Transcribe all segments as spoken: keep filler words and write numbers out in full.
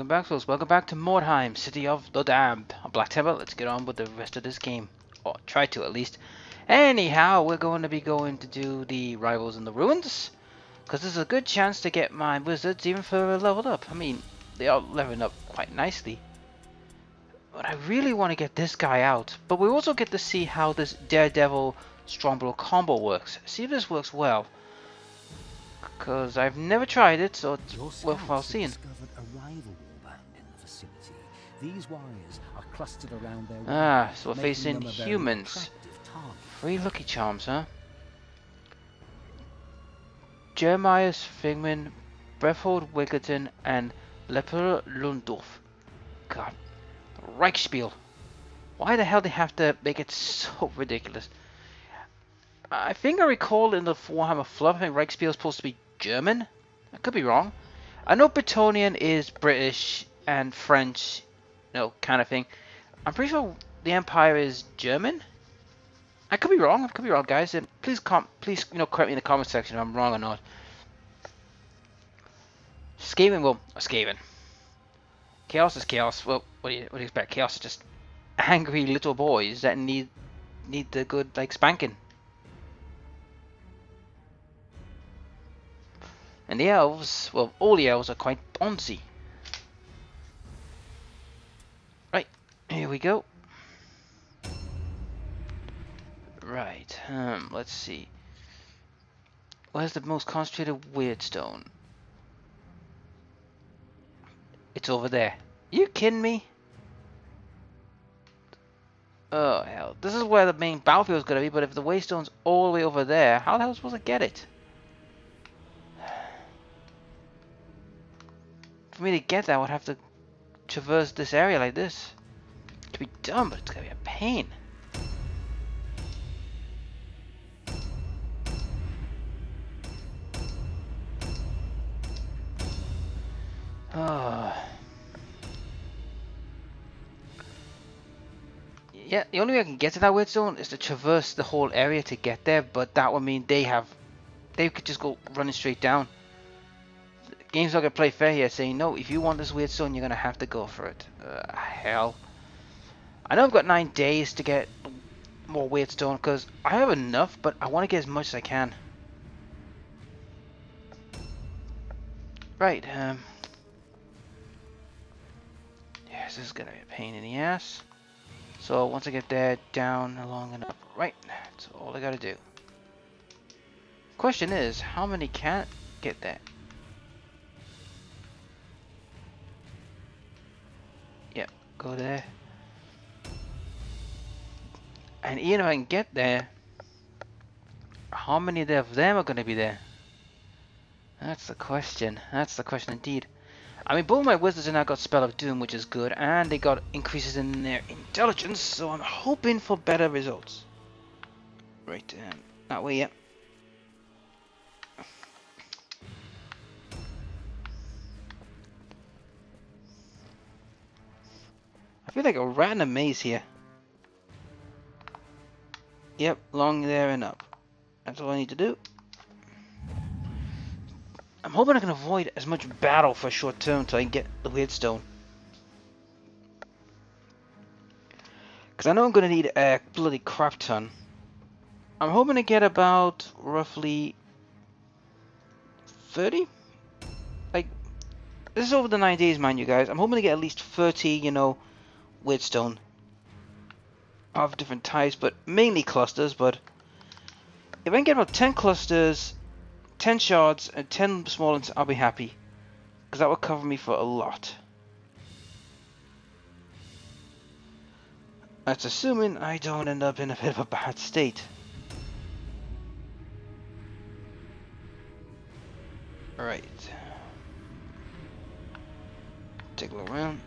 Welcome back, folks. Welcome back to Mordheim, City of the Damned. I'm Black Templar. Let's get on with the rest of this game. Or try to, at least. Anyhow, we're going to be going to do the Rivals in the Ruins, because there's a good chance to get my wizards even further leveled up. I mean, they are leveling up quite nicely. But I really want to get this guy out. But we also get to see how this Daredevil Strong Blow combo works. See if this works well. Because I've never tried it, so it's worthwhile seeing. These warriors are clustered around their ah, so we're facing humans. Free lucky charms, huh? Jeremiah Fingman, Brefold Wickerton, and Lepur Lundorf. God. Reichspiel. Why the hell they have to make it so ridiculous? I think I recall in the Warhammer fluff, I think Reichspiel is supposed to be German. I could be wrong. I know Bretonian is British and French. No, kind of thing. I'm pretty sure the Empire is German. I could be wrong. I could be wrong, guys. And please, com please, you know, correct me in the comment section if I'm wrong or not. Skaven, well, Skaven. Chaos is chaos. Well, what do you, what do you expect? Chaos is just angry little boys that need need the good like spanking. And the elves, well, all the elves are quite bouncy. Here we go. Right, um, let's see. Where's the most concentrated weird stone? It's over there. You kidding me? Oh hell. This is where the main battlefield is gonna be, but if the waystone's all the way over there, how the hell am I supposed to get it? For me to get that I would have to traverse this area like this. To be dumb, but it's gonna be a pain. Oh. Yeah, the only way I can get to that weird zone is to traverse the whole area to get there, but that would mean they have they could just go running straight down. The game's not gonna play fair here, saying no, if you want this weird zone you're gonna have to go for it. Uh, hell. I know I've got nine days to get more weird stone because I have enough, but I want to get as much as I can. Right, um... yes, this is gonna be a pain in the ass. So once I get there, down, along, and up. Right, that's all I gotta do. Question is, how many can get there? Yep, go there. And even if I can get there, how many of them are going to be there? That's the question. That's the question indeed. I mean, both my wizards have now got Spell of Doom, which is good, and they got increases in their intelligence, so I'm hoping for better results. Right, um, that way, yeah. I feel like a rat in a maze here. Yep, long there and up. That's all I need to do. I'm hoping I can avoid as much battle for a short term until I can get the weird stone. Because I know I'm going to need a bloody crap ton. I'm hoping to get about roughly thirty? Like, this is over the nine days, mind you guys. I'm hoping to get at least thirty, you know, weird stone. Of different types, but mainly clusters. But if I can get about ten clusters, ten shards, and ten small ones, I'll be happy, because that will cover me for a lot. That's assuming I don't end up in a bit of a bad state. Alright. Take a look around.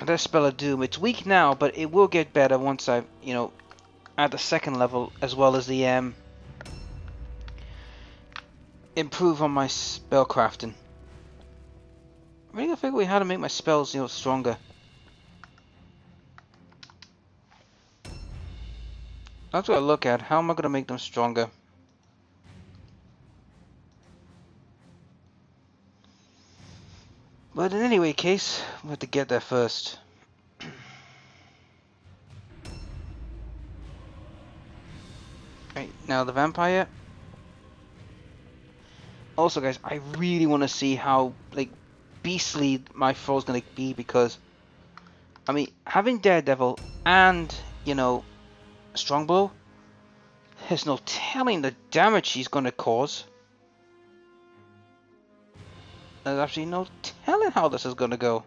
That Spell of Doom, it's weak now, but it will get better once I, you know, at the second level, as well as the um, improve on my spell crafting. I really gotta figure out how to make my spells, you know, stronger. That's what I look at. How am I gonna make them stronger? But in any way, Case, we have to get there first. Right, now the vampire. Also, guys, I really want to see how, like, beastly my foe is going to be, because, I mean, having Daredevil and, you know, Strong Blow, there's no telling the damage he's going to cause. There's actually no telling how this is going to go.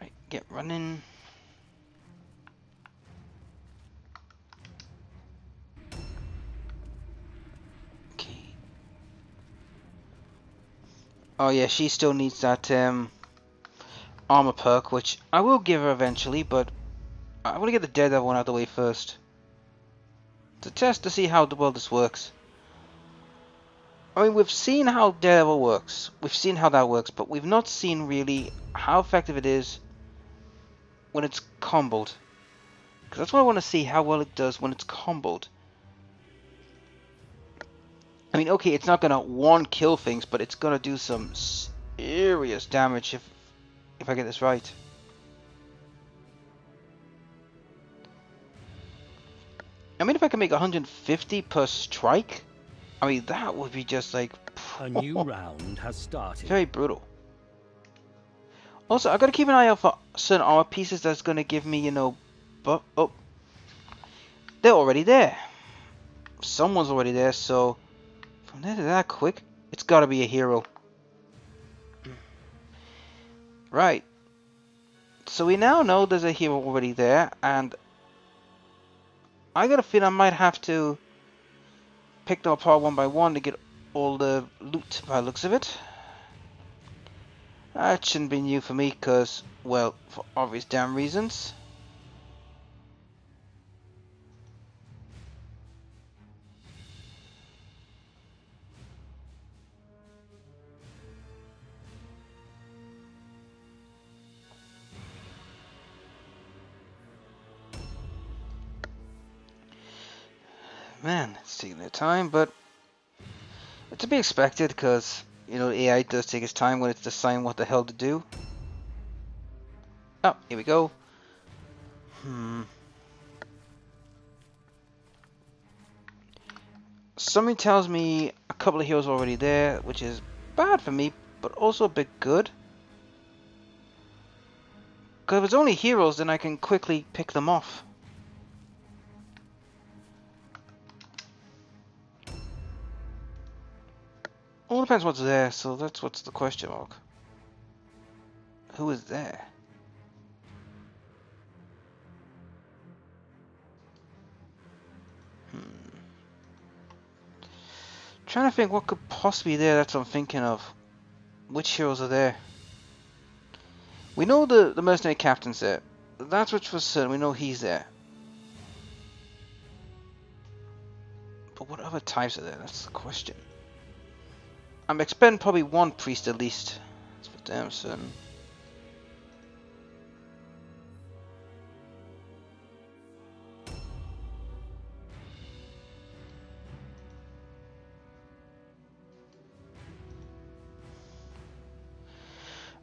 Right, get running. Okay. Oh yeah, she still needs that um, armor perk, which I will give her eventually, but I want to get the Daredevil one out of the way first. To test to see how well this works. I mean, we've seen how Daredevil works. We've seen how that works, but we've not seen really how effective it is when it's comboed. Because that's what I want to see, how well it does when it's comboed. I mean, okay, it's not going to one-kill things, but it's going to do some serious damage if, if I get this right. I mean, if I can make one hundred fifty per strike, I mean, that would be just like... A new round has started. Very brutal. Also, I've got to keep an eye out for certain armor pieces that's going to give me, you know... But, oh, they're already there. Someone's already there, so... From there to that quick, it's got to be a hero. Right. So we now know there's a hero already there, and... I got a feeling I might have to pick them apart one by one to get all the loot by the looks of it. That shouldn't be new for me because, well, for obvious damn reasons. Man, it's taking their time, but it's to be expected because, you know, A I does take its time when it's deciding what the hell to do. Oh, here we go. Hmm. Something tells me a couple of heroes already there, which is bad for me, but also a bit good. Because if it's only heroes, then I can quickly pick them off. All depends what's there, so that's what's the question mark. Who is there? Hmm. Trying to think what could possibly be there. That's what I'm thinking of. Which heroes are there? We know the the mercenary captain's there. That's what's for certain. We know he's there. But what other types are there? That's the question. I'm expecting probably one priest at least. That's for damn certain.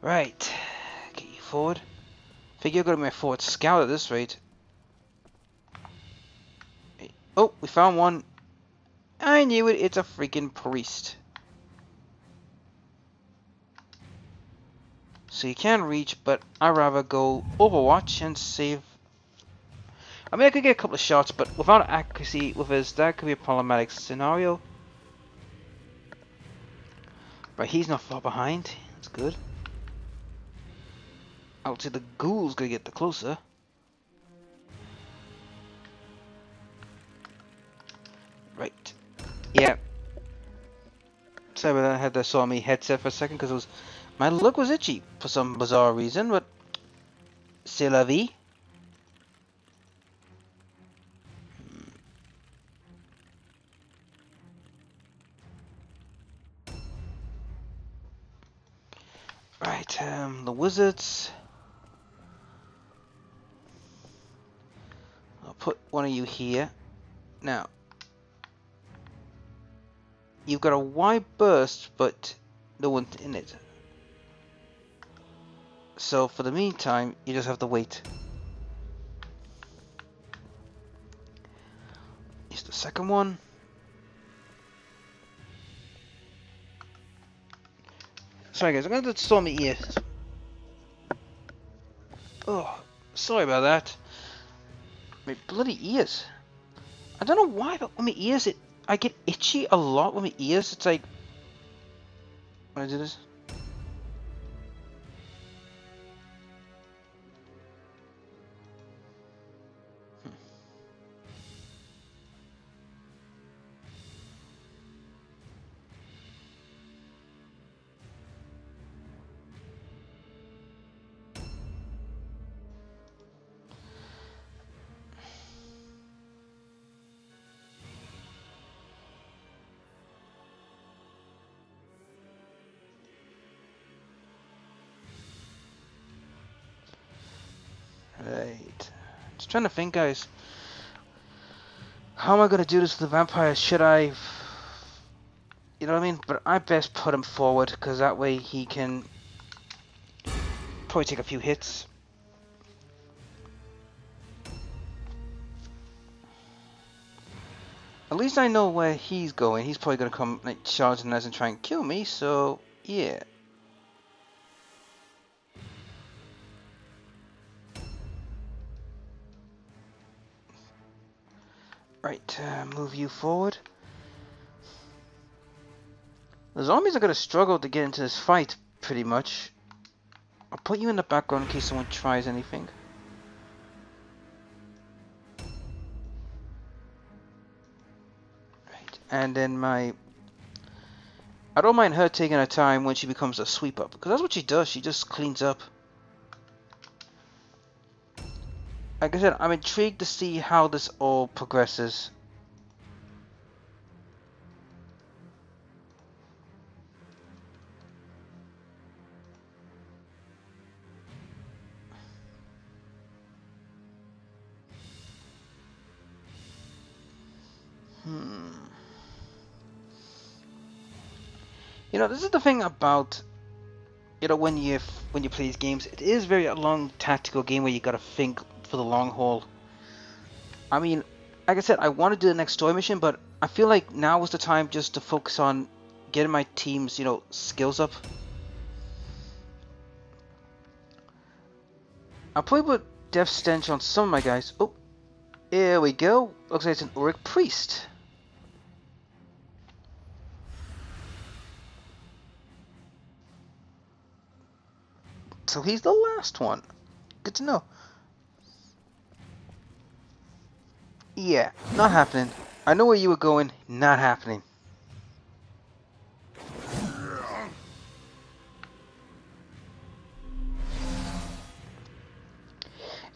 Right. Get you forward. Figure you're gonna be my forward scout at this rate. Oh, we found one. I knew it, it's a freaking priest. So you can reach, but I'd rather go Overwatch and save. I mean, I could get a couple of shots, but without accuracy with us, that could be a problematic scenario. But he's not far behind. That's good. I would say the ghoul's gonna get the closer. Right. Yeah. Sorry about that. I had that saw me headset for a second because it was. My look was itchy for some bizarre reason, but c'est la vie. Right, um, the wizards. I'll put one of you here. Now, You've got a wide burst, but no one's in it. So for the meantime, you just have to wait. Here's the second one. Sorry guys, I'm going to storm my ears. Oh, sorry about that. My bloody ears. I don't know why, but with my ears, it, I get itchy a lot with my ears. It's like, when I do this. Right. Just trying to think, guys. How am I gonna do this to the vampire? Should I? You know what I mean? But I best put him forward, because that way he can probably take a few hits. At least I know where he's going. He's probably gonna come like charging us and try and kill me. So yeah. Right, uh, move you forward. The zombies are going to struggle to get into this fight, pretty much. I'll put you in the background in case someone tries anything. Right, and then my... I don't mind her taking her time when she becomes a sweep-up, because that's what she does, she just cleans up. Like I said, I'm intrigued to see how this all progresses. Hmm. You know, this is the thing about, you know, when you when you play these games, it is very a long tactical game where you gotta think for the long haul. I mean, like I said, I want to do the next story mission, but I feel like now is the time just to focus on getting my team's, you know, skills up. I'll probably put Death Stench on some of my guys. Oh, here we go. Looks like it's an Ulric Priest. So he's the last one. Good to know. Yeah, not happening. I know where you were going, not happening.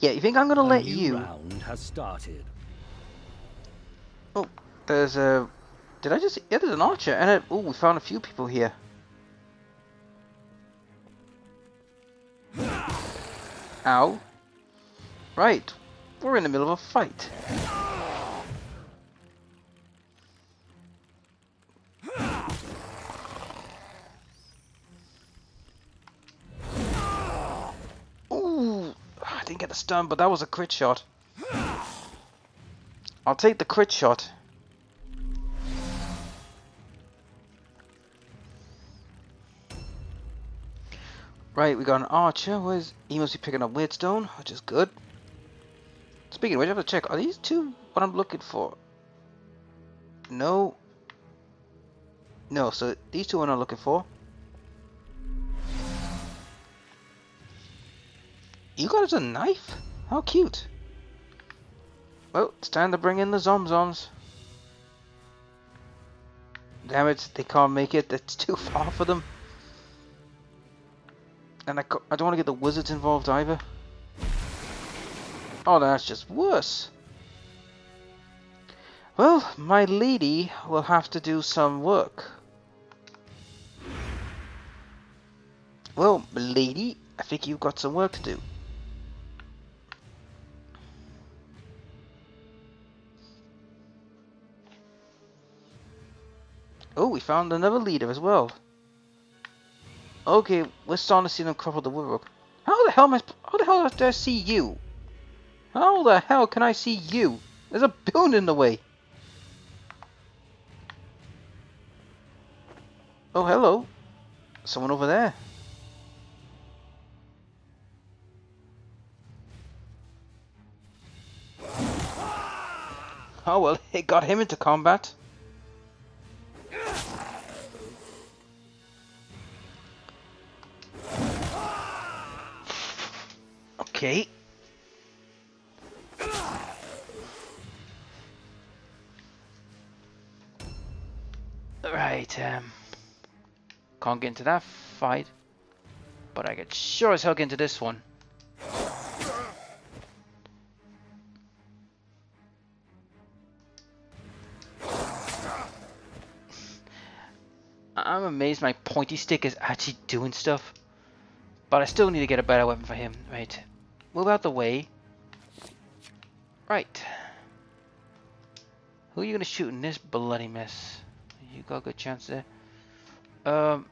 Yeah, you think I'm gonna let you... Round has started. Oh, there's a... Did I just... Yeah, there's an archer, and a... oh, we found a few people here. Ow. Right, we're in the middle of a fight. Get the stun, but that was a crit shot. I'll take the crit shot. Right, we got an archer. Where's he? Must be picking up weird stone, which is good. Speaking of which, I have to check. Are these two what I'm looking for? No. No. So these two are not looking for. You got us a knife? How cute. Well, it's time to bring in the zomzoms. Damn it, they can't make it. That's too far for them. And I, I don't want to get the wizards involved either. Oh, that's just worse. Well, my lady will have to do some work. Well, lady, I think you've got some work to do. Oh, we found another leader as well. Okay, we're starting to see them crumple the woodwork. How the hell am I? How the hell do I see you? How the hell can I see you? There's a building in the way. Oh, hello. Someone over there. Oh well, it got him into combat. Okay. Right, um... can't get into that fight, but I could sure as hell get into this one. I'm amazed my pointy stick is actually doing stuff, but I still need to get a better weapon for him. Right, move out the way. Right, who are you gonna shoot in this bloody mess? You got a good chance there. Um,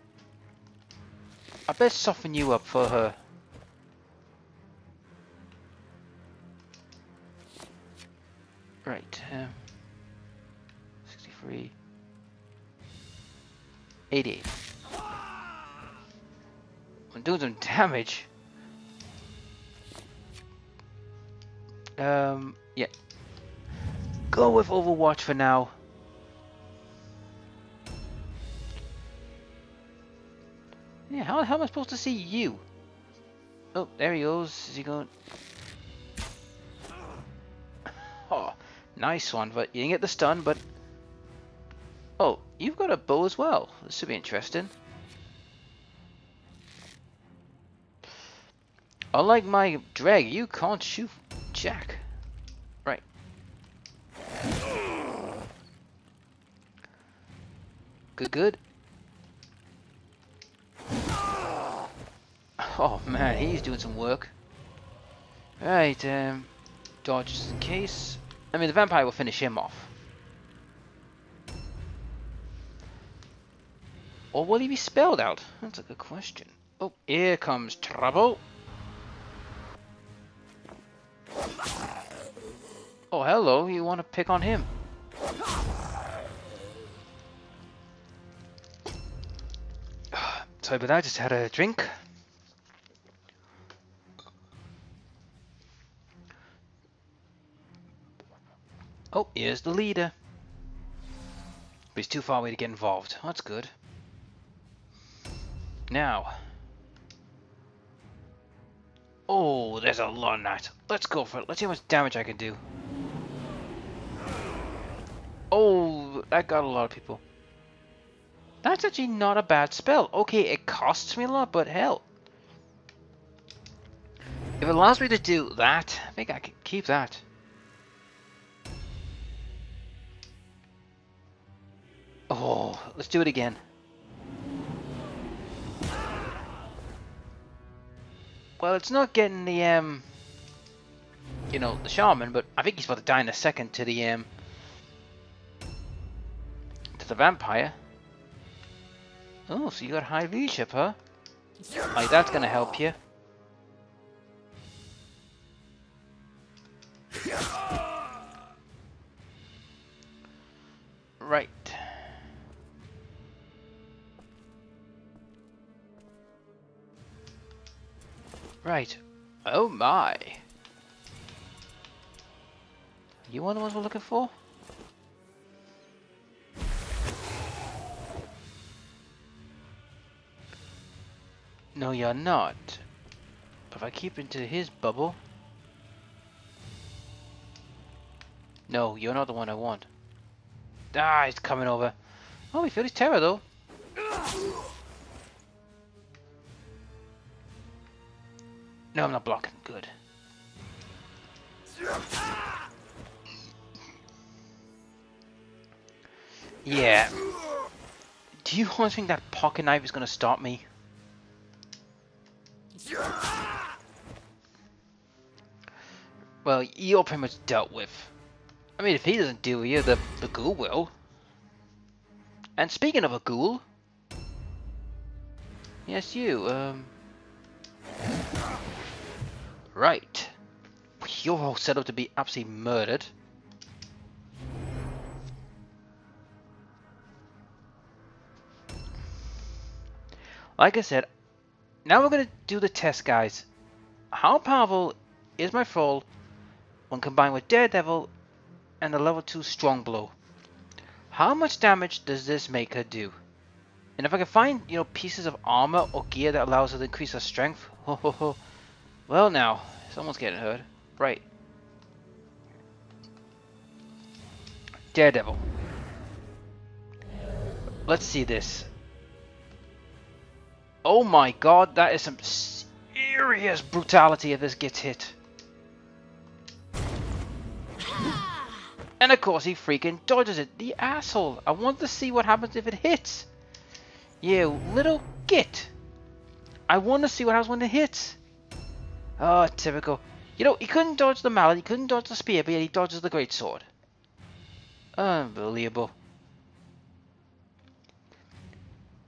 I best soften you up for her. Right, um, sixty-three, eighty-eight. I'm doing some damage. Um, yeah. Go with Overwatch for now. Yeah, how the hell am I supposed to see you? Oh, there he goes. Is he going? Oh, nice one, but you didn't get the stun, but... Oh, you've got a bow as well. This should be interesting. Unlike my drag, you can't shoot jack. Right. Good, good. Oh man, he's doing some work. Right, um, dodge just in case. I mean, the vampire will finish him off. Or will he be spelled out? That's a good question. Oh, here comes trouble. Oh, hello, you want to pick on him? Sorry about that, I just had a drink. Oh, here's the leader. But he's too far away to get involved. That's good. Now. Oh, there's a lot of that. Let's go for it. Let's see how much damage I can do. Oh, that got a lot of people. That's actually not a bad spell. Okay, it costs me a lot, but hell. If it allows me to do that, I think I can keep that. Oh, let's do it again. Well, it's not getting the, um, you know, the shaman, but I think he's about to die in a second to the, um, to the vampire. Oh, so you got high leadership, huh? Like, that's gonna help you. Right. Right. Oh my. You one of the ones we're looking for? No, you're not. But if I keep into his bubble... No, you're not the one I want. Ah, he's coming over. Oh, we feel his terror though. No, I'm not blocking. Good. Yeah. Do you always think that pocket knife is going to stop me? Well, you're pretty much dealt with. I mean, if he doesn't deal with you, the, the ghoul will. And speaking of a ghoul, yes, you. Um, right, you're all set up to be absolutely murdered. Like I said, now we're going to do the test, guys. How powerful is my Thrall when combined with Daredevil and the level two Strong Blow? How much damage does this make her do? And if I can find, you know, pieces of armor or gear that allows her to increase her strength, ho ho ho. Well now, someone's getting hurt. Right. Daredevil. Let's see this. Oh my god, that is some serious brutality if this gets hit. And of course he freaking dodges it. The asshole. I want to see what happens if it hits. You little git. I want to see what happens when it hits. Oh, typical. You know, he couldn't dodge the mallet, he couldn't dodge the spear, but yet he dodges the greatsword. Unbelievable.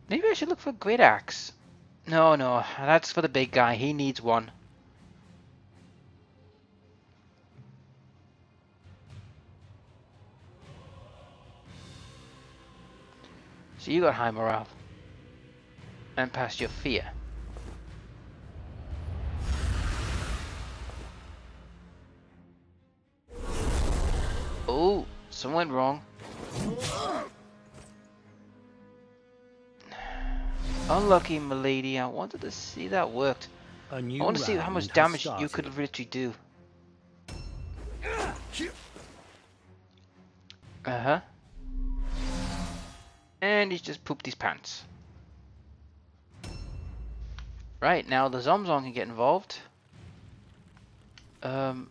Maybe I should look for a great axe. No, no, that's for the big guy. He needs one. So you got high morale. And past your fear. Oh, something went wrong. Unlucky, milady. I wanted to see that worked. I want to see how much damage you could literally do. Uh-huh. And he's just pooped his pants. Right, now the Zomzong can get involved. Um,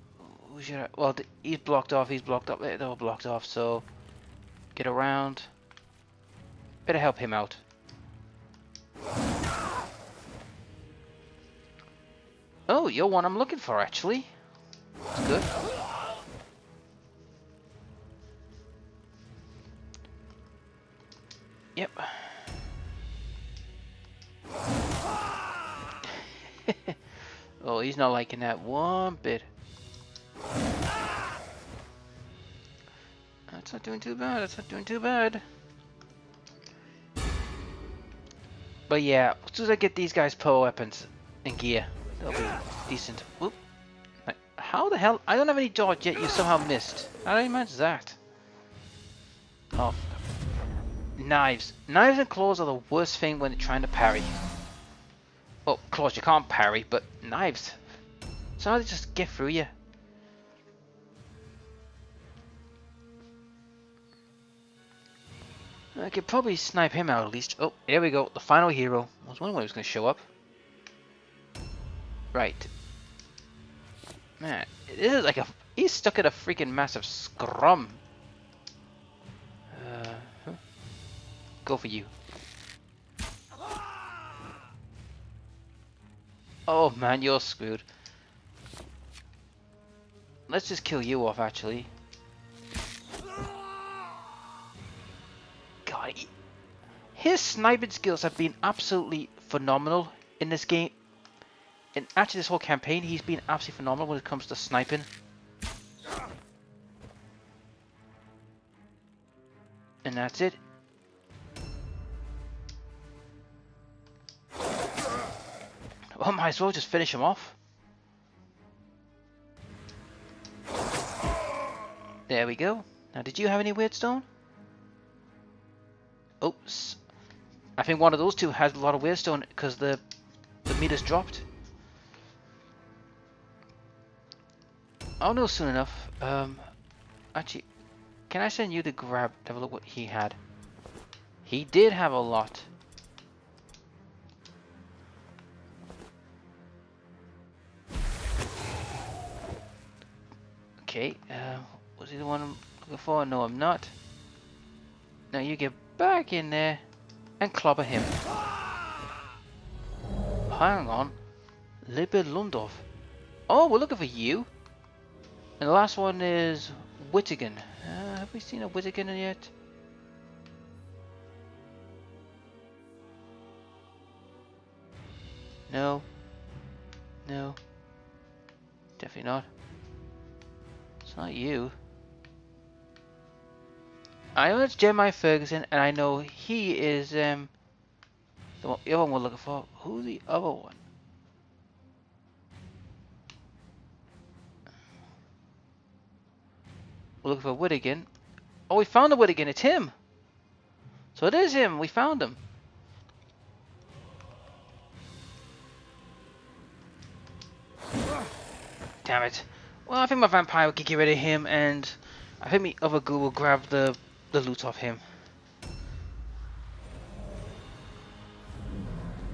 who should I... Well, he's blocked off, he's blocked up. They're all blocked off, so... Get around. Better help him out. Oh, you're one I'm looking for, actually. That's good. Yep. Oh, he's not liking that one bit. That's not doing too bad. That's not doing too bad. But yeah, as soon as I get these guys power weapons and gear, they'll be decent. Whoop. How the hell? I don't have any dodge yet, you somehow missed. How do you manage that? Oh. Knives. Knives and claws are the worst thing when trying to parry. Well, claws you can't parry, but knives. Somehow they just get through you. I could probably snipe him out at least. Oh, here we go. The final hero. I was wondering when he was going to show up. Right. Man, this is like a... He's stuck in a freaking massive scrum. Uh, huh. Go for you. Oh man, you're screwed. Let's just kill you off, actually. His sniping skills have been absolutely phenomenal in this game. And actually this whole campaign, he's been absolutely phenomenal when it comes to sniping. And that's it. Well, might as well just finish him off. There we go. Now, did you have any weird stone? Oops. I think one of those two has a lot of weirdstone because the the meter's dropped. I'll know soon enough. Um, actually, can I send you to grab? Have a look what he had. He did have a lot. Okay. Uh, was he the one I'm looking for? No, I'm not. Now you get back in there. And clobber him. Hang on. Lepur Lundorf. Oh, we're looking for you. And the last one is Wittigen. Uh, have we seen a Wittigen yet? No. No. Definitely not. It's not you. I know it's Jeremiah Ferguson, and I know he is um the, one, the other one we're looking for. Who's the other one? We're looking for Whittigan. Oh, we found the Whittigan. It's him. So it is him. We found him. Damn it. Well, I think my vampire could get rid of him, and I think my other goo will grab the the loot off him.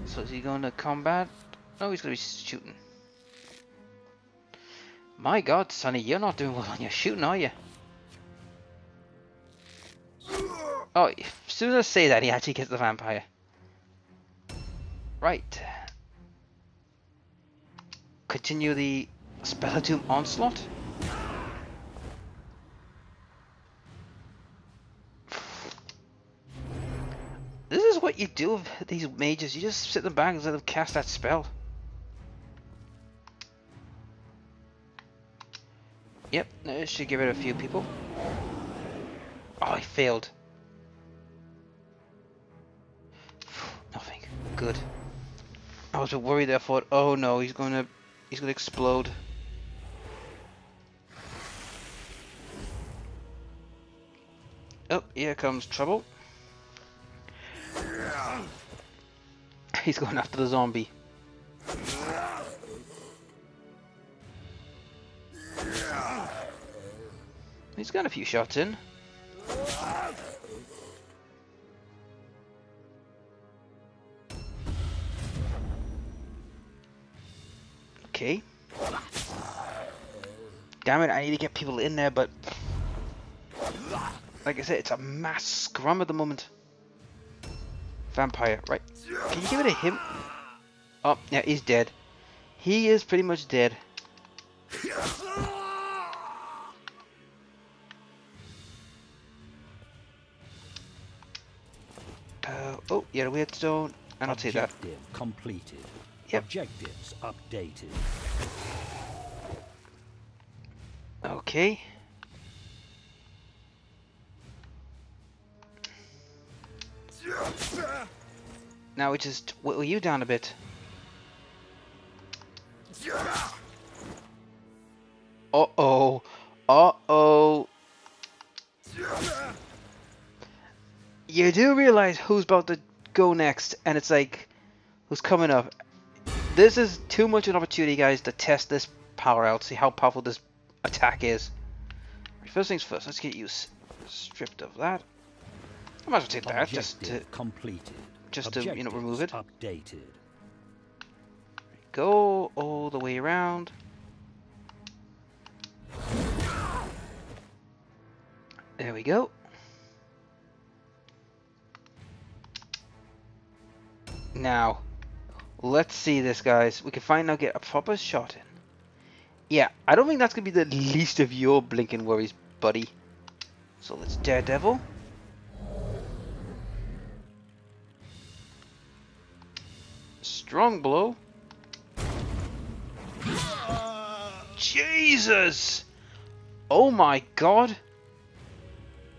So is he going to combat? No, he's going to be shooting. My God, Sonny, you're not doing well on your shooting, are you? Oh, as soon as I say that, he actually gets the vampire. Right. Continue the Spell of Doom onslaught. This is what you do with these mages. You just sit in the back and let them cast that spell. Yep, that should give it a few people. Oh, I failed. Nothing. Good. I was worried. I thought, oh no, he's gonna, he's gonna explode. Oh, here comes trouble. He's going after the zombie. He's got a few shots in. Okay. Damn it, I need to get people in there, but like I said, it's a mass scrum at the moment. Vampire, right? Can you give it a him? Oh, yeah, he's dead. He is pretty much dead. Uh, oh, yeah, the weird stone, and I'll take that. Objective completed. Yep. Objectives updated. Okay. Now we just whittle you down a bit. Uh-oh. Uh-oh. You do realize who's about to go next, and it's like, who's coming up? This is too much of an opportunity, guys, to test this power out, see how powerful this attack is. First things first, let's get you stripped of that. I might as well take that, just to, completed. just to, you know, remove it. Updated. Go all the way around. There we go. Now, let's see this, guys. We can finally now get a proper shot in. Yeah, I don't think that's going to be the least of your blinking worries, buddy. So let's Daredevil. Strong Blow. Jesus! Oh my God!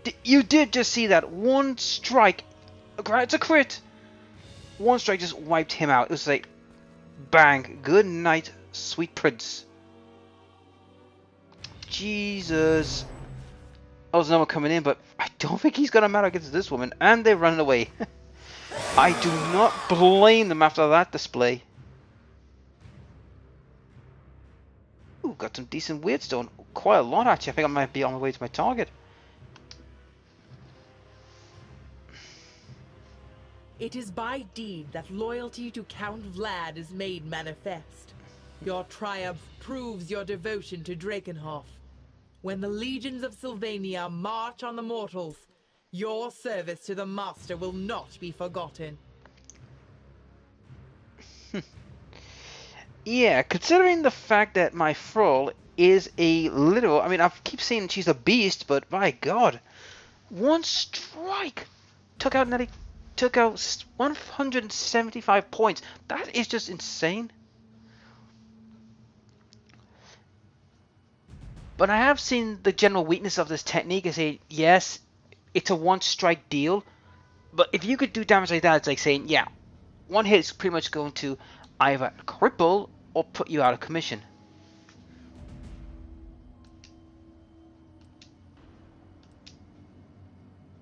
D you did just see that one strike. It's a crit. One strike just wiped him out. It was like, bang. Good night, sweet prince. Jesus. Oh, there's another one coming in, but I don't think he's gonna matter against this woman. And they're running away. I do not blame them after that display. Ooh, got some decent weird stone. Quite a lot, actually. I think I might be on my way to my target. It is by deed that loyalty to Count Vlad is made manifest. Your triumph proves your devotion to Drakenhof. When the legions of Sylvania march on the mortals, your service to the master will not be forgotten. Yeah, considering the fact that my thrall is a literal... I mean, I keep saying she's a beast, but my God. One strike took out nearly took out one hundred seventy-five points. That is just insane. But I have seen the general weakness of this technique. I say, yes, it's a one strike deal, but if you could do damage like that, it's like saying, yeah, one hit is pretty much going to either cripple or put you out of commission.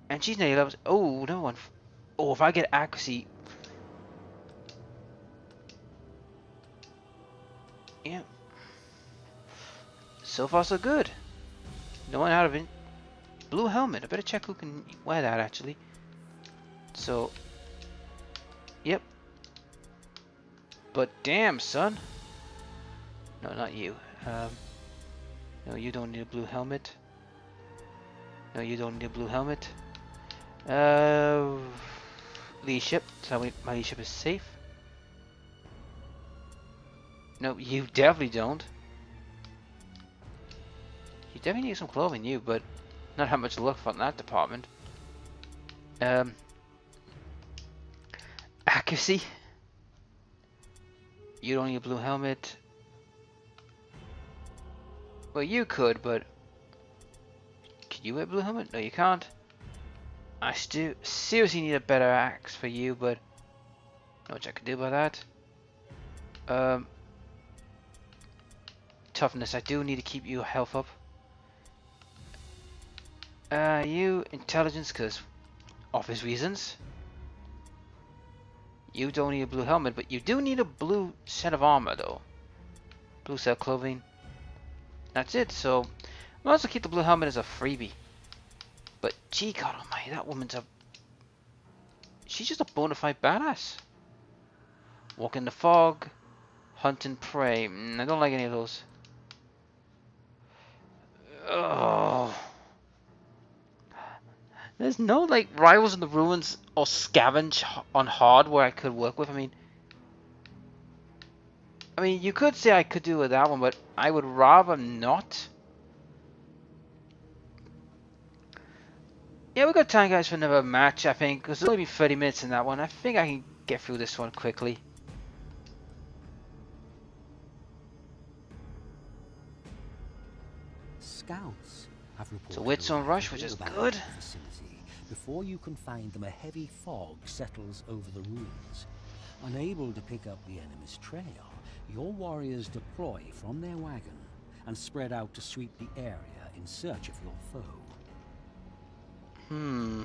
And she's nearly level. Oh, no one. Oh, if I get accuracy. Yeah. So far, so good. No one out of it. Blue helmet. I better check who can wear that, actually. So. Yep. But damn, son. No, not you. Um, no, you don't need a blue helmet. No, you don't need a blue helmet. Uh, leadership. So my leadership is safe. No, you definitely don't. You definitely need some clothing, you, but not how much luck from that department. Um, accuracy. You don't need a blue helmet. Well, you could, but can you wear a blue helmet? No, you can't. I still seriously need a better axe for you, but not much I can do about that. Um, toughness. I do need to keep your health up. Uh, you intelligence, cause obvious reasons. You don't need a blue helmet, but you do need a blue set of armor, though. Blue set of clothing. That's it. So, I'll also keep the blue helmet as a freebie. But gee, God Almighty, that woman's a. She's just a bona fide badass. Walk in the fog, hunt and prey. Mm, I don't like any of those. Oh. There's no like Rivals in the Ruins or Scavenge on hard where I could work with. I mean, I mean, you could say I could do with that one, but I would rather not. Yeah, we got time, guys, for another match. I think because it'll only be thirty minutes in that one. I think I can get through this one quickly. Scouts have reported. So wits on rush, which is good. Before you can find them, a heavy fog settles over the ruins. Unable to pick up the enemy's trail, your warriors deploy from their wagon and spread out to sweep the area in search of your foe. Hmm.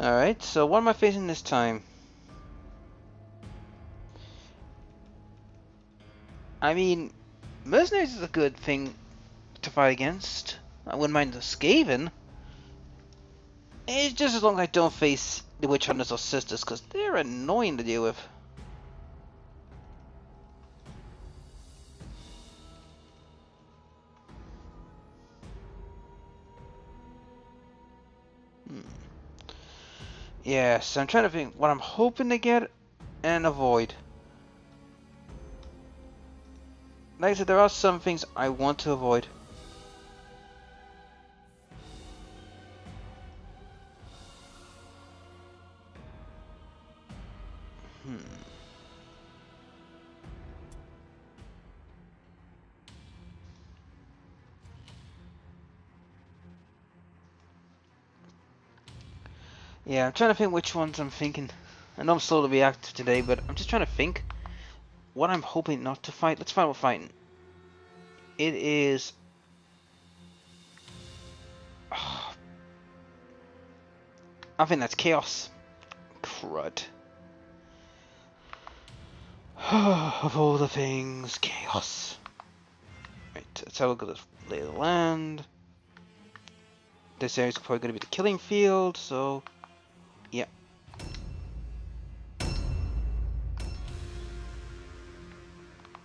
Alright, so what am I facing this time? I mean, mercenaries is a good thing to fight against. I wouldn't mind the Skaven. It's just as long as I don't face the Witch Hunters or Sisters, because they're annoying to deal with. Hmm. Yeah, so I'm trying to think what I'm hoping to get and avoid. Like I said, there are some things I want to avoid. Yeah, I'm trying to think which ones I'm thinking. I know I'm slow to react to today, but I'm just trying to think what I'm hoping not to fight. Let's find what we're fighting. It is... Oh. I think that's chaos. Crud. Of all the things, chaos. Right, let's have a look at the lay of the land. This area's probably going to be the killing field, so... Yeah.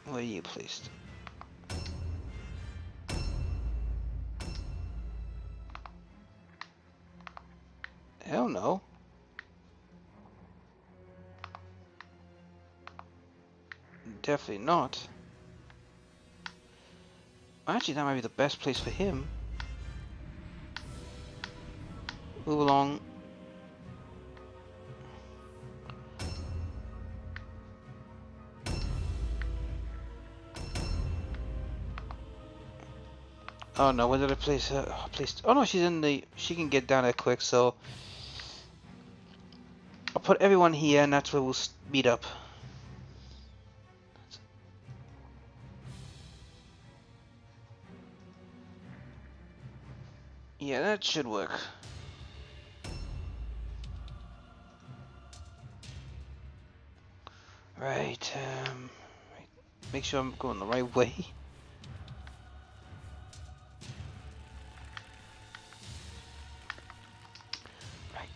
Where are you placed? Hell no. Definitely not. Actually, that might be the best place for him. Move along. Oh no, where did I place her? Oh, placed... oh no, she's in the... She can get down there quick, so... I'll put everyone here, and that's where we'll meet up. Yeah, that should work. Right, um... make sure I'm going the right way. Right.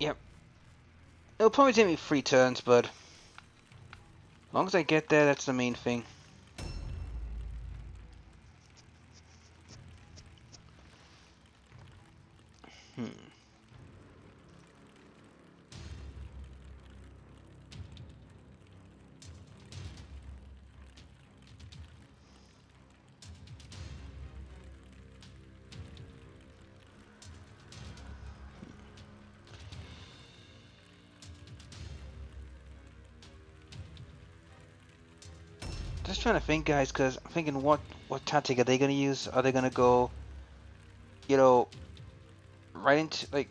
Yep. It'll probably take me three turns, but... as long as I get there, that's the main thing. Hmm. Just trying to think, guys, because I'm thinking, what what tactic are they gonna use? Are they gonna go, you know, right into like,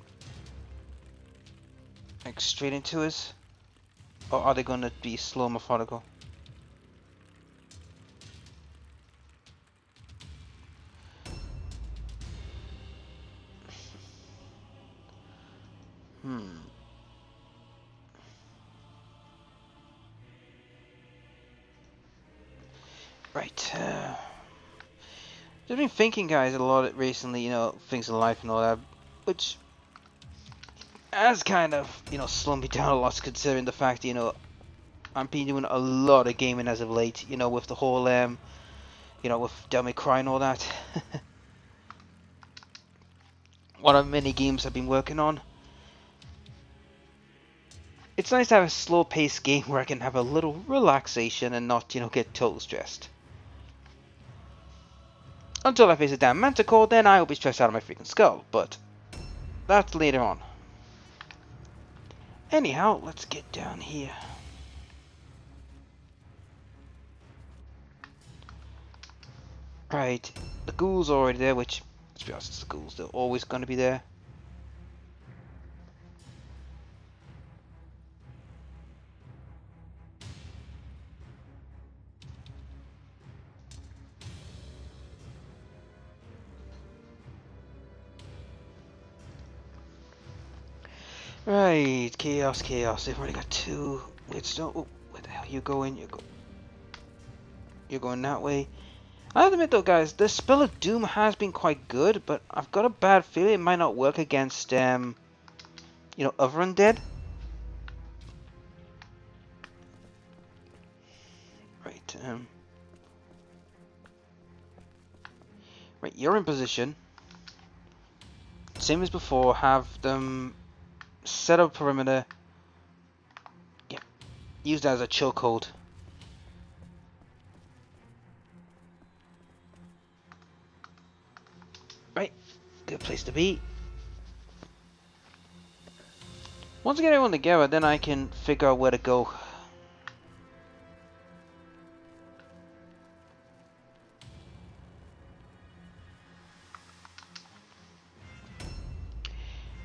like straight into us, or are they gonna be slow, methodical? Hmm. Right, uh, I've been thinking, guys, a lot recently, you know, things in life and all that, which has kind of, you know, slowed me down a lot, considering the fact, you know, I've been doing a lot of gaming as of late, you know, with the whole, um, you know, with Dummy Cry and all that. One of many games I've been working on. It's nice to have a slow-paced game where I can have a little relaxation and not, you know, get totally stressed. Until I face a damn manticore, then I will be stressed out of my freaking skull, but that's later on. Anyhow, let's get down here. Right, the ghouls are already there, which, let's be honest, it's the ghouls, they're always going to be there. Right, chaos, chaos. They've already got two. Wait, so, oh, where the hell are you going? You're, go You're going that way. I have to admit, though, guys, the Spell of Doom has been quite good, but I've got a bad feeling it might not work against, um, you know, other undead. Right, um... right, you're in position. Same as before, have them... set up perimeter. Yeah. Use that as a chokehold. Right. Good place to be. Once I get everyone together, then I can figure out where to go.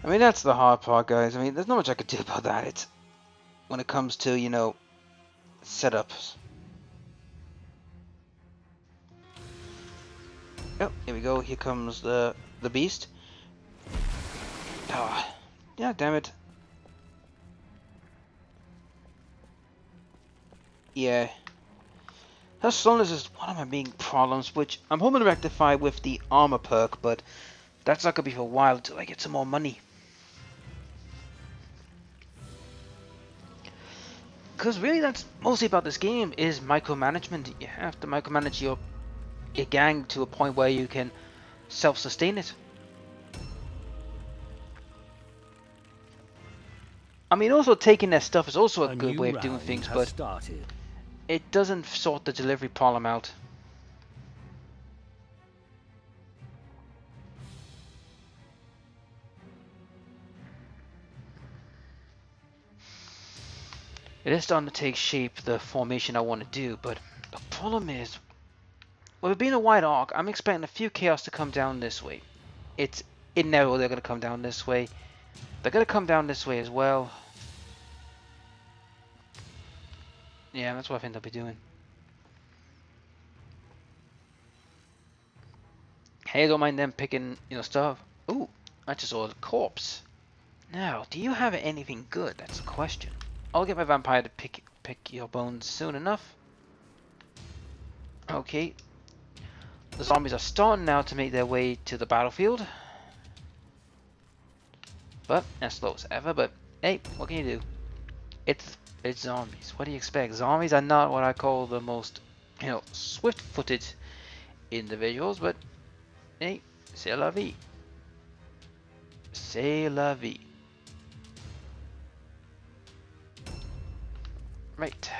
I mean, that's the hard part, guys. I mean, there's not much I could do about that. It's when it comes to, you know, setups. Oh, here we go. Here comes the the beast. Ah, yeah, damn it. Yeah. Her slowness is one of my main problems, which I'm hoping to rectify with the armor perk, but that's not gonna be for a while until I get some more money. Because really, that's mostly about this game, is micromanagement. You have to micromanage your, your gang to a point where you can self-sustain it. I mean, also taking their stuff is also a, a good way of doing things, but started. It doesn't sort the delivery problem out. It is starting to take shape, the formation I want to do, but the problem is Well, it being a wide arc, I'm expecting a few chaos to come down this way. It's inevitable they're going to come down this way. They're going to come down this way as well. Yeah, that's what I think they'll be doing. Hey, don't mind them picking, you know, stuff. Ooh, I just saw a corpse. Now, do you have anything good? That's the question. I'll get my vampire to pick pick your bones soon enough. Okay. The zombies are starting now to make their way to the battlefield. But, as slow as ever, but hey, what can you do? It's, it's zombies. What do you expect? Zombies are not what I call the most, you know, swift-footed individuals, but hey, c'est la vie. C'est la vie. Right.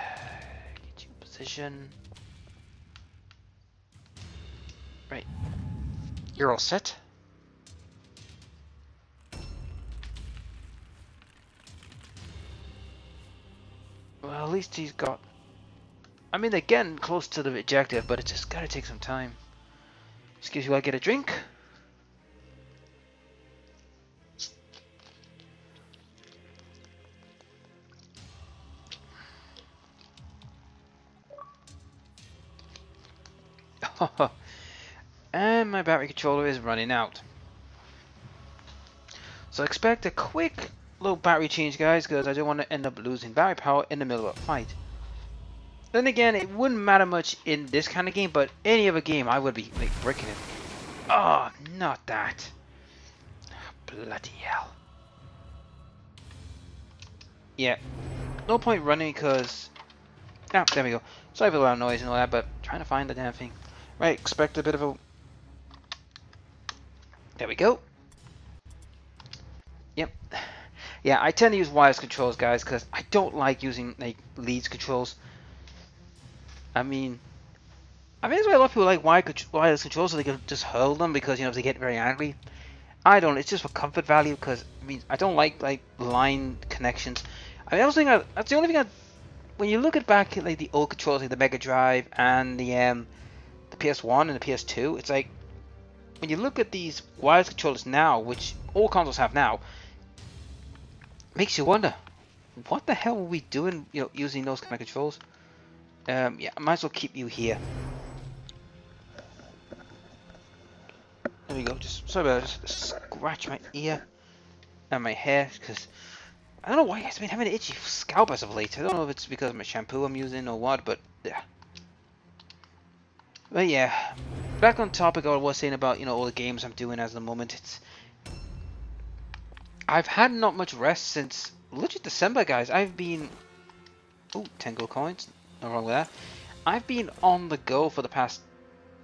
Get you in position. Right. You're all set. Well, at least he's got... I mean, they're getting close to the objective, but it's just gotta take some time. Excuse me while I get a drink. And my battery controller is running out. So expect a quick little battery change, guys, because I don't want to end up losing battery power in the middle of a fight. Then again, it wouldn't matter much in this kind of game, but any other game I would be like bricking it. Oh, not that. Bloody hell. Yeah. No point running because... Ah, there we go. Sorry for the loud noise and all that, but I'm trying to find the damn thing. Right, expect a bit of a... There we go. Yep. Yeah, I tend to use wireless controls, guys, because I don't like using, like, leads controls. I mean... I mean, that's why a lot of people like wireless controls, so they can just hurl them, because, you know, if they get very angry. I don't, it's just for comfort value, because, I mean, I don't like, like, line connections. I mean, I was thinking, I, that's the only thing I... When you look at back at, like, the old controls, like the Mega Drive and the, um... the P S one and the P S two, it's like when you look at these wireless controllers now, which all consoles have now, makes you wonder what the hell were we doing, you know, using those kind of controls. Um, yeah, I might as well keep you here. There we go. Just sorry about that, just scratch my ear and my hair because I don't know why I've been having an itchy scalp as of late. I don't know if it's because of my shampoo I'm using or what, but yeah. But yeah, back on topic, I was saying about, you know, all the games I'm doing as the moment. It's I've had not much rest since literally December, guys. I've been oh, ten gold coins, no wrong with that. I've been on the go for the past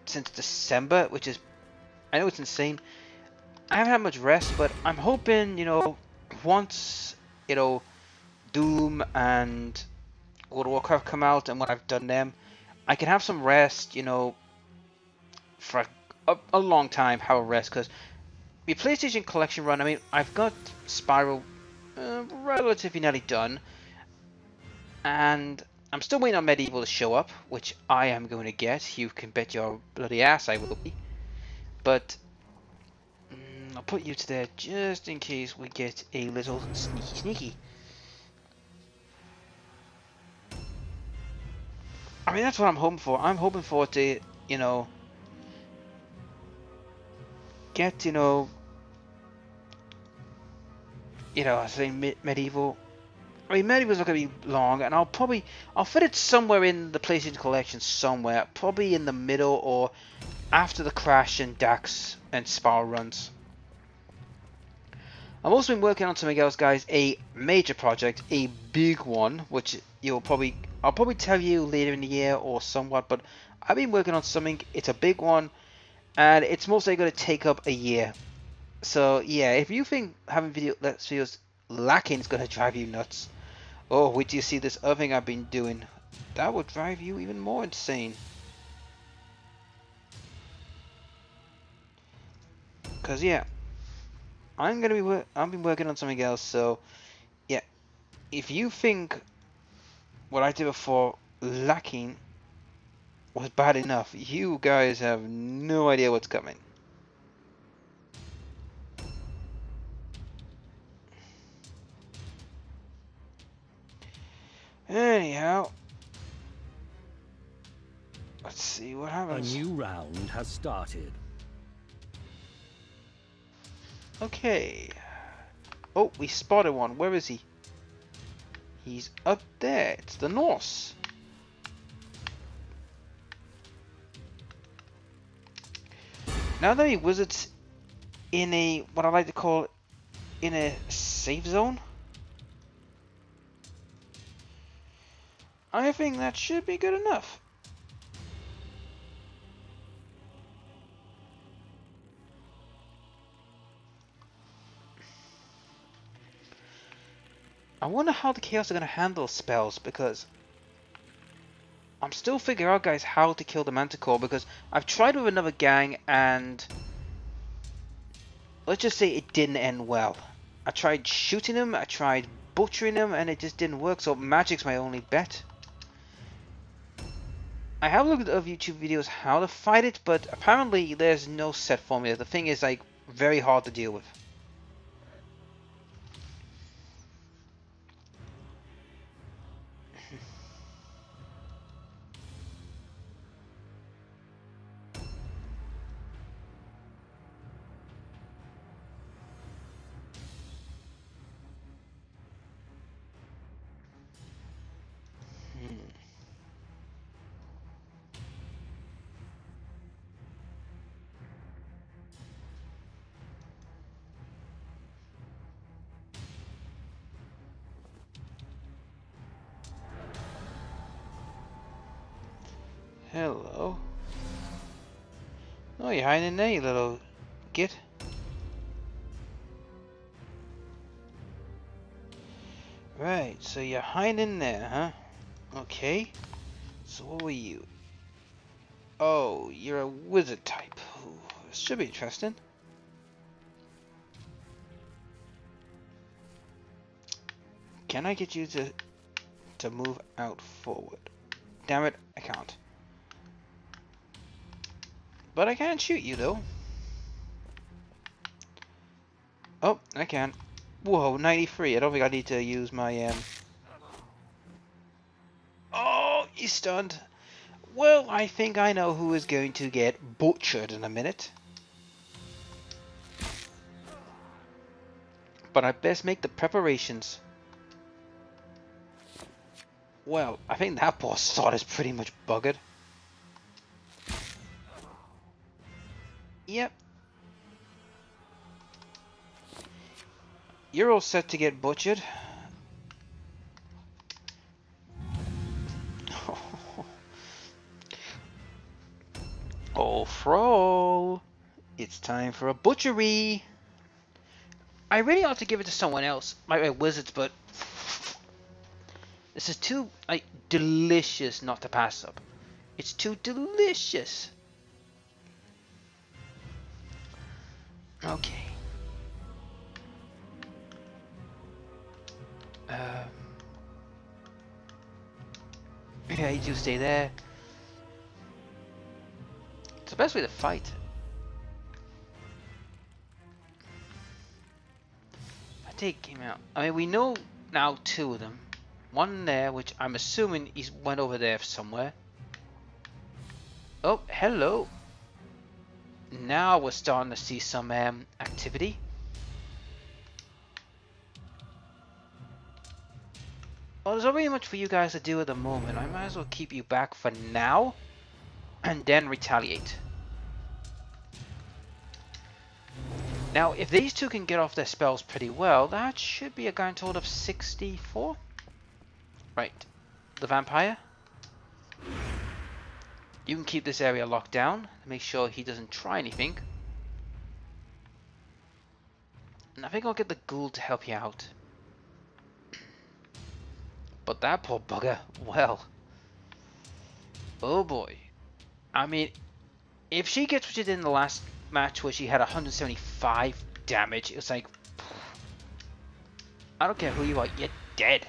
since December, which is I know it's insane. I haven't had much rest, but I'm hoping, you know, once, you know, Doom and World of Warcraft come out and what I've done them, I can have some rest, you know, for a, a long time, have a rest, because the PlayStation collection run, I mean, I've got Spyro uh, relatively nearly done, and I'm still waiting on Medieval to show up, which I am going to get. You can bet your bloody ass I will be, but mm, I'll put you to there just in case we get a little sneaky sneaky. I mean, that's what I'm hoping for. I'm hoping for to, you know, get, you know, you know, I say Medieval. I mean, Medieval's not going to be long, and I'll probably, I'll fit it somewhere in the PlayStation collection somewhere, probably in the middle or after the Crash and Dax and Spar runs. I've also been working on something else, guys, a major project, a big one, which you'll probably... I'll probably tell you later in the year or somewhat, but I've been working on something. It's a big one, and it's mostly going to take up a year. So yeah, if you think having video let's videos lacking is going to drive you nuts, oh, wait till you see this other thing I've been doing. That would drive you even more insane. Cause yeah, I'm gonna be work. I've been working on something else. So yeah, if you think what I did before lacking, was bad enough. You guys have no idea what's coming. Anyhow, let's see what happens. A new round has started. Okay. Oh, we spotted one. Where is he? He's up there. It's the Norse. Now that he wizards in a, what I like to call, in a safe zone, I think that should be good enough. I wonder how the Chaos are going to handle spells, because I'm still figuring out, guys, how to kill the Manticore, because I've tried with another gang and let's just say it didn't end well. I tried shooting him, I tried butchering him, and it just didn't work, so magic's my only bet. I have looked at other YouTube videos how to fight it, but apparently there's no set formula. The thing is, like, very hard to deal with. Hello. No, you're hiding there, you little git. Right, so you're hiding there, huh? Okay. So what were you? Oh, you're a wizard type. Ooh, this should be interesting. Can I get you to to move out forward? Damn it, I can't. But I can't shoot you, though. Oh, I can. Whoa, ninety-three. I don't think I need to use my... Um... Oh, he's stunned. Well, I think I know who is going to get butchered in a minute. But I best make the preparations. Well, I think that boss thought is pretty much buggered. Yep. You're all set to get butchered. Oh, Frol. It's time for a butchery. I really ought to give it to someone else, like my wizards, but this is too like, delicious not to pass up. It's too delicious. Okay. Um, yeah, you two stay there. It's the best way to fight. I take him out. I mean, we know now two of them. One there, which I'm assuming he's went over there somewhere. Oh, hello. Now we're starting to see some um, activity. Well, there's not really much for you guys to do at the moment. I might as well keep you back for now and then retaliate. Now, if these two can get off their spells pretty well, that should be a grand total of sixty-four. Right, the vampire. You can keep this area locked down, make sure he doesn't try anything. And I think I'll get the ghoul to help you out. But that poor bugger, well. Oh boy. I mean, if she gets what she did in the last match where she had one hundred seventy-five damage, it's like, I don't care who you are, you're dead.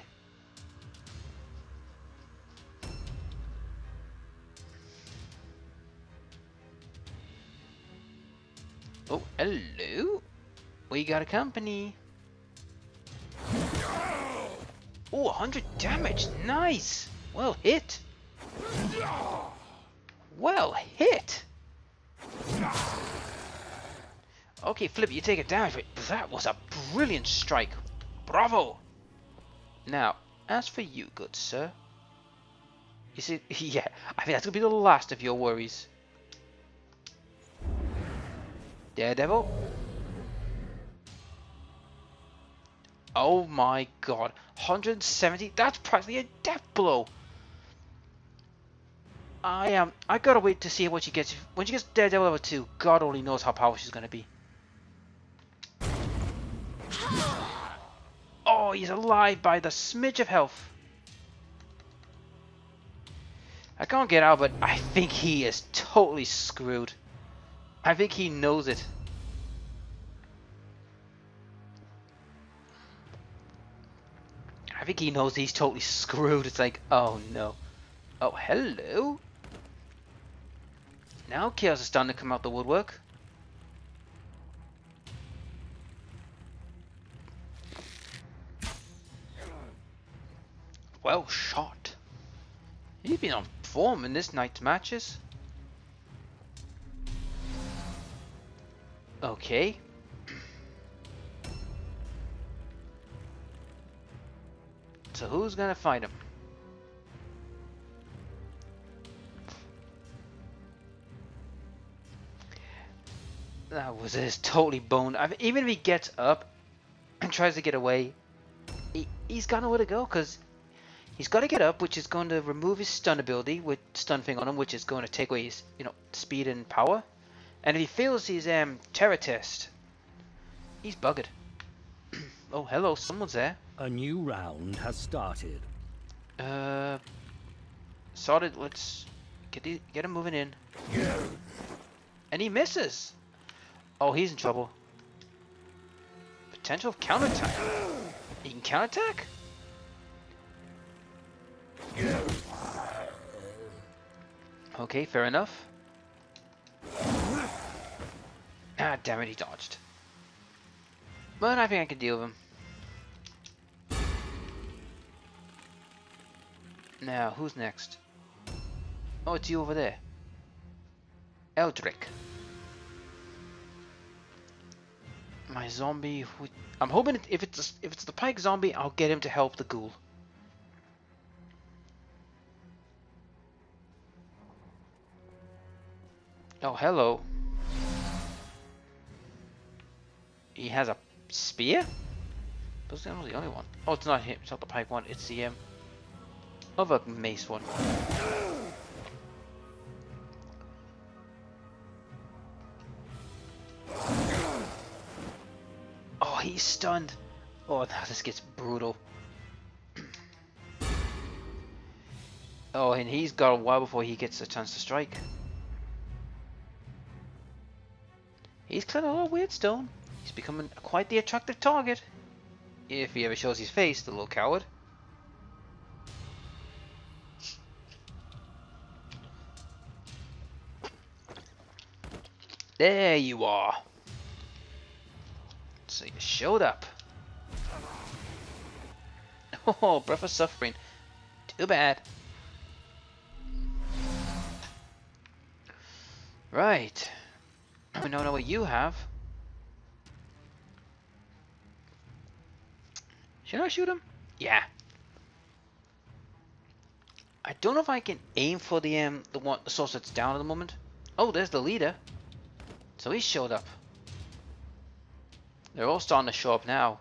Oh, hello. We got a company. Oh, one hundred damage. Nice. Well hit. Well hit. Okay, Flip, you take a damage, but that was a brilliant strike. Bravo. Now, as for you, good sir. You see, yeah, I think that's going to be the last of your worries. Daredevil. Oh my god. one hundred seventy. That's practically a death blow. I am. Um, I gotta wait to see what she gets. When she gets Daredevil level two, God only knows how powerful she's gonna be. Oh, he's alive by the smidge of health. I can't get out, but I think he is totally screwed. I think he knows it. I think he knows he's totally screwed. It's like, oh no. Oh, hello. Now chaos is starting to come out the woodwork. Well shot. He's been on form in this night's matches. Okay. So who's gonna fight him? That was his totally boned. I mean, even if he gets up and tries to get away, he, he's got nowhere to go because he's got to get up, which is going to remove his stun ability with stun thing on him, which is going to take away his, you know, speed and power. And if he fails his um terror test, he's buggered. Oh, hello, someone's there. A new round has started. Uh, sorted. Let's get the, get him moving in. And he misses. Oh, he's in trouble. Potential counterattack. He can counterattack? Okay, fair enough. Ah, damn it, he dodged. But I think I can deal with him. Now, who's next? Oh, it's you over there. Ulric. My zombie. Who, I'm hoping it, if it's if it's the pike zombie, I'll get him to help the ghoul. Oh, hello. He has a spear. But it's not the only one. Oh, it's not him. It's not the pike one. It's the um, other mace one. He's stunned. Oh, this gets brutal. Oh, and he's got a while before he gets a chance to strike. He's cleared a lot of weird stone. He's becoming quite the attractive target. If he ever shows his face, the little coward. There you are. So you showed up. Oh, breath of suffering. Too bad. Right. We don't know what you have. Should I shoot him? Yeah. I don't know if I can aim for the um the one the source that's down at the moment. Oh, there's the leader. So he showed up. They're all starting to show up now.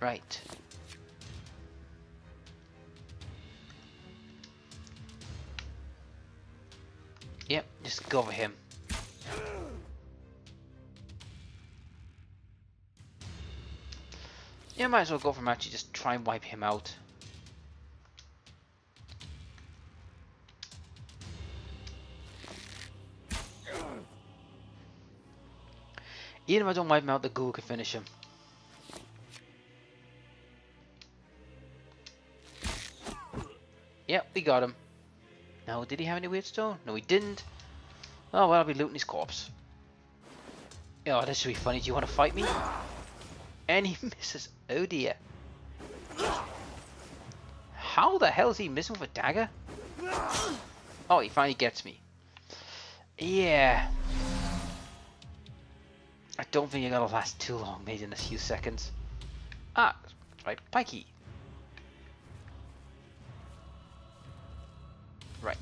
Right. Yep, just go over him. Yeah, might as well go for him, actually, just try and wipe him out. Even if I don't wipe him out, the ghoul can finish him. We got him. Now, did he have any weird stone? No, he didn't. Oh, well, I'll be looting his corpse. Oh, this should be funny. Do you want to fight me? And he misses. Oh, dear. How the hell is he missing with a dagger? Oh, he finally gets me. Yeah. I don't think you're going to last too long, maybe in a few seconds. Ah, right, pikey. Right.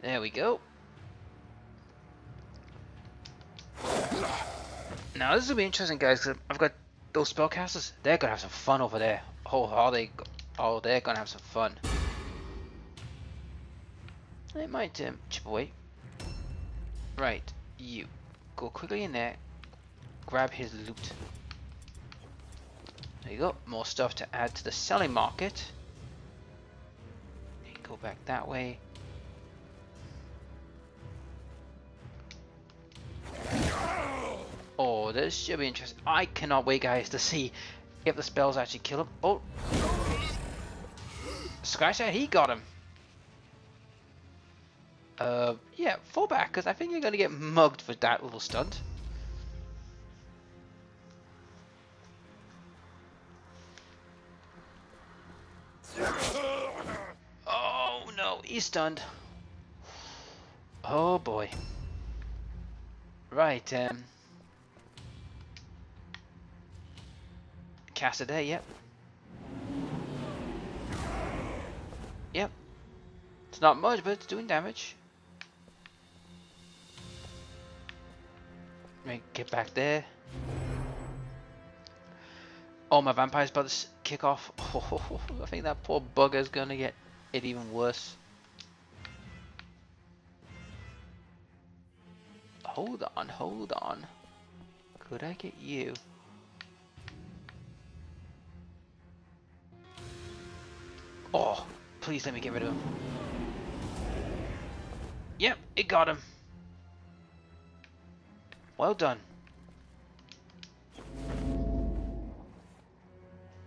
There we go. Now this will be interesting, guys, because I've got those spellcasters. They're going to have some fun over there. Oh, are they? Oh, they're going to have some fun. They might um, chip away. Right. You go quickly in there, grab his loot. There you go, more stuff to add to the selling market. You can go back that way. Oh, this should be interesting. I cannot wait, guys, to see if the spells actually kill him. Oh, Sky said he got him. Uh, yeah, fall back, because I think you're going to get mugged for that little stunt. Oh no, he's stunned. Oh boy. Right, um... cast it there, yep. Yep. It's not much, but it's doing damage. Right, get back there. Oh, my vampire's about to kick off. Oh, I think that poor bugger's gonna get it even worse. Hold on, hold on. Could I get you? Oh, please let me get rid of him. Yep, it got him. Well done.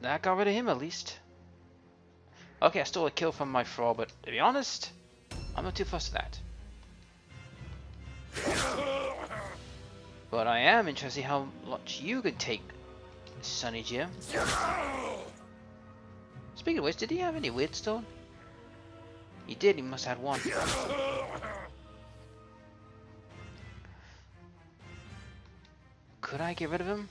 That got rid of him at least. Okay, I stole a kill from my thrall, but to be honest, I'm not too fussed at that. But I am interested in how much you could take, Sonny Jim. Speaking of which, did he have any weird stone? He did, he must have had one. Could I get rid of him?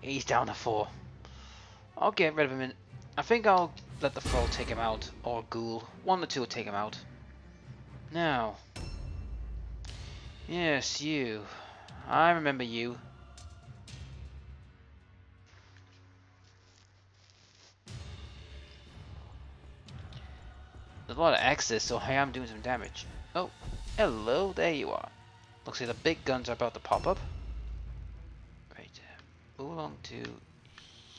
He's down to four. I'll get rid of him in... I think I'll let the thrall take him out, or ghoul. One or two will take him out. Now. Yes, you. I remember you. There's a lot of X's, so I am doing some damage. Oh, hello, there you are. Looks like the big guns are about to pop up. Right, move along to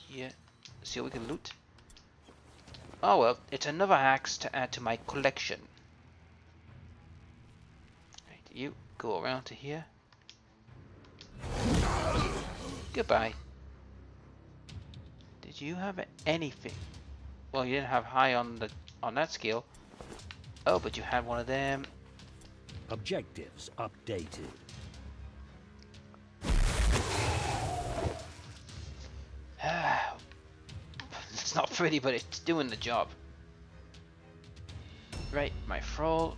here. See what we can loot. Oh well, it's another axe to add to my collection. Right, you go around to here. Goodbye. Did you have anything? Well, you didn't have high on the on that skill. Oh, but you had one of them. Objectives updated. It's not pretty, but it's doing the job. Right, my thrall.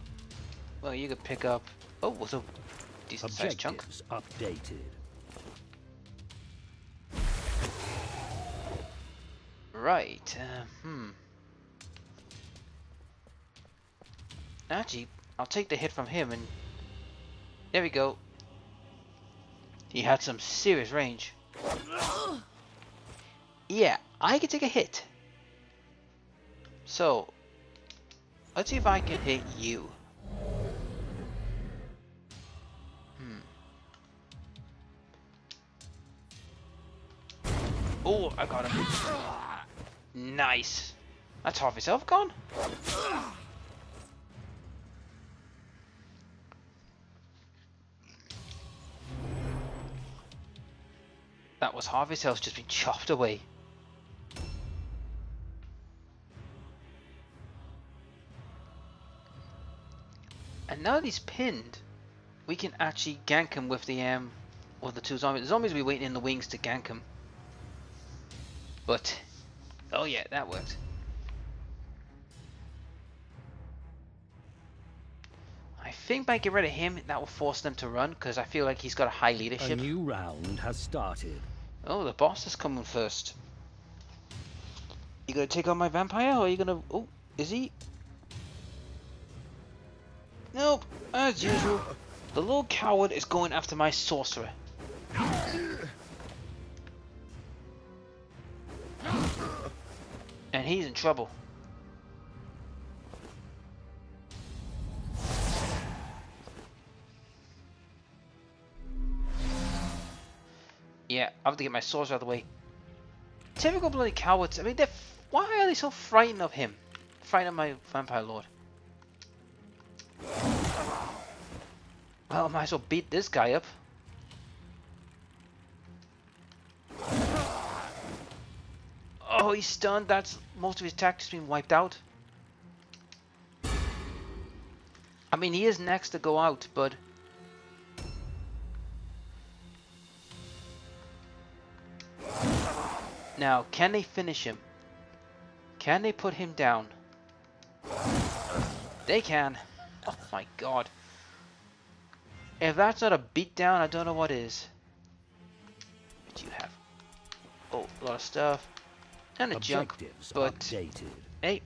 Well, you could pick up. Oh, what's a decent sized chunk? Objectives updated. Right. Uh, hmm. Actually, I'll take the hit from him, and there we go. He had some serious range. Yeah, I can take a hit. So, let's see if I can hit you. Hmm. Oh, I got him. Nice. That's half his health gone. That was half his health just been chopped away. And now that he's pinned, we can actually gank him with the um with the two zombies. The zombies will be waiting in the wings to gank him. But oh yeah, that worked. I think by getting rid of him, that will force them to run, because I feel like he's got a high leadership. A new round has started. Oh, the boss is coming first. You gonna take on my vampire, or are you gonna... Oh, is he? Nope, as usual. The little coward is going after my sorcerer. And he's in trouble. Yeah, I have to get my sorcerer out of the way. Typical bloody cowards. I mean, they're... Why are they so frightened of him? Frightened of my vampire lord. Well, I might as well beat this guy up. Oh, he's stunned. That's most of his tactics being wiped out. I mean, he is next to go out, but now, can they finish him? Can they put him down? They can. Oh my god. If that's not a beatdown, I don't know what is. What do you have? Oh, a lot of stuff. And a junk. But updated. Hey,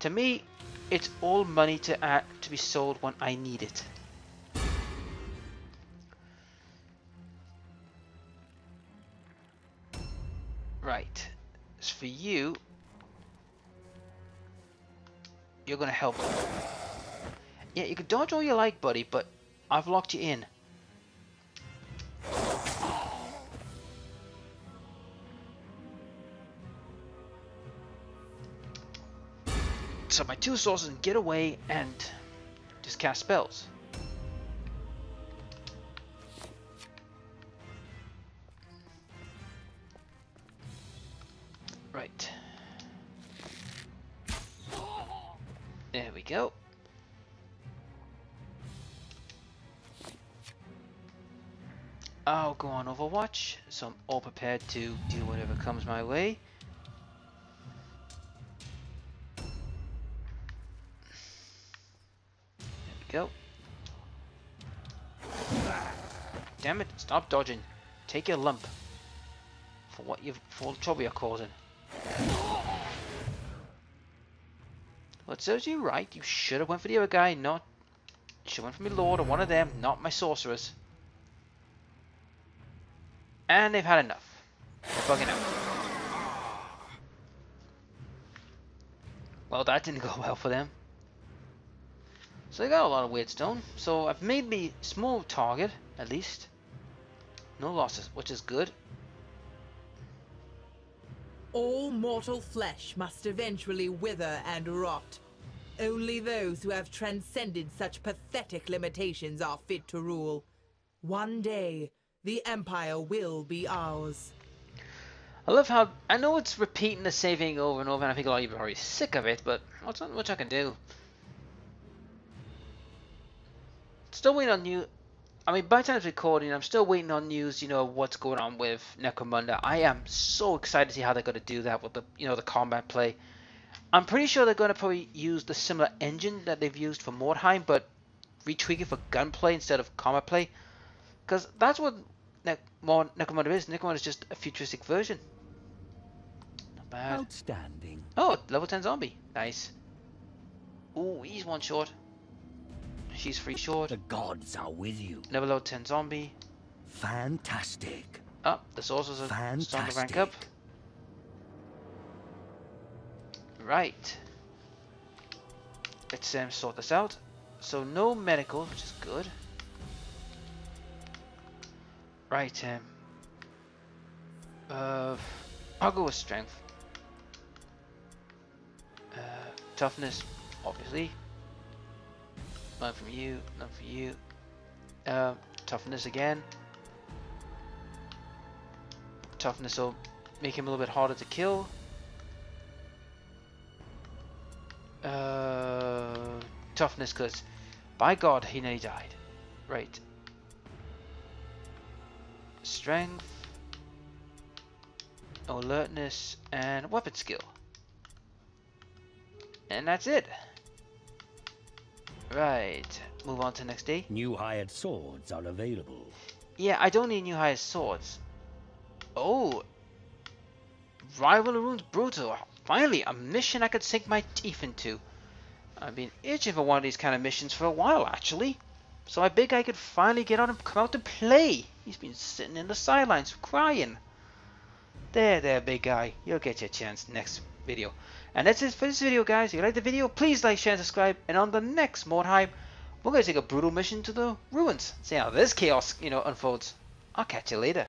to me, it's all money to uh, to be sold when I need it. Right. As for you, you're gonna help. Yeah, you can dodge all you like, buddy, but I've locked you in. So my two sources can get away and just cast spells. Right. There we go. I'll go on Overwatch, so I'm all prepared to do whatever comes my way. There we go. Damn it, stop dodging. Take your lump for what you've for all the trouble you're causing. Well, it serves you right, you should have went for the other guy, not you should have went for my lord or one of them, not my sorcerers. And they've had enough. They're bugging out. Well, that didn't go well for them. So they got a lot of weird stone. So I've made me small target, at least. No losses, which is good. All mortal flesh must eventually wither and rot. Only those who have transcended such pathetic limitations are fit to rule. One day, the Empire will be ours. I love how... I know it's repeating the same thing over and over, and I think a lot of you are already sick of it, but there's not much I can do. Still waiting on news. I mean, by the time it's recording, I'm still waiting on news, you know, what's going on with Necromunda. I am so excited to see how they're going to do that with the, you know, the combat play. I'm pretty sure they're going to probably use the similar engine that they've used for Mordheim, but retweak it for gunplay instead of combat play. Because that's what... Ne more Necromunda is. Necromunda is just a futuristic version. Not bad. Outstanding. Oh, level ten zombie. Nice. Ooh, he's one short. She's three short. The gods are with you. Another level ten zombie. Fantastic. Oh, the sorcerers are Fantastic. starting to rank up. Right. Let's um, sort this out. So no medical, which is good. Right, um, uh, I'll go with strength, uh, toughness, obviously, none from you, none for you, uh, toughness again, toughness will make him a little bit harder to kill, uh, toughness because My god, he nearly died. Right. Strength, alertness, and weapon skill. And that's it. Right. Move on to the next day. New hired swords are available. Yeah, I don't need new hired swords. Oh. Rival Runes Brutal. Finally, a mission I could sink my teeth into. I've been itching for one of these kind of missions for a while, actually. So I think I could finally get on and come out to play. He's been sitting in the sidelines crying. There, there, big guy. You'll get your chance next video. And that's it for this video, guys. If you like the video, please like, share, and subscribe. And on the next Mordheim, we're going to take a brutal mission to the ruins. See how this chaos, you know, unfolds. I'll catch you later.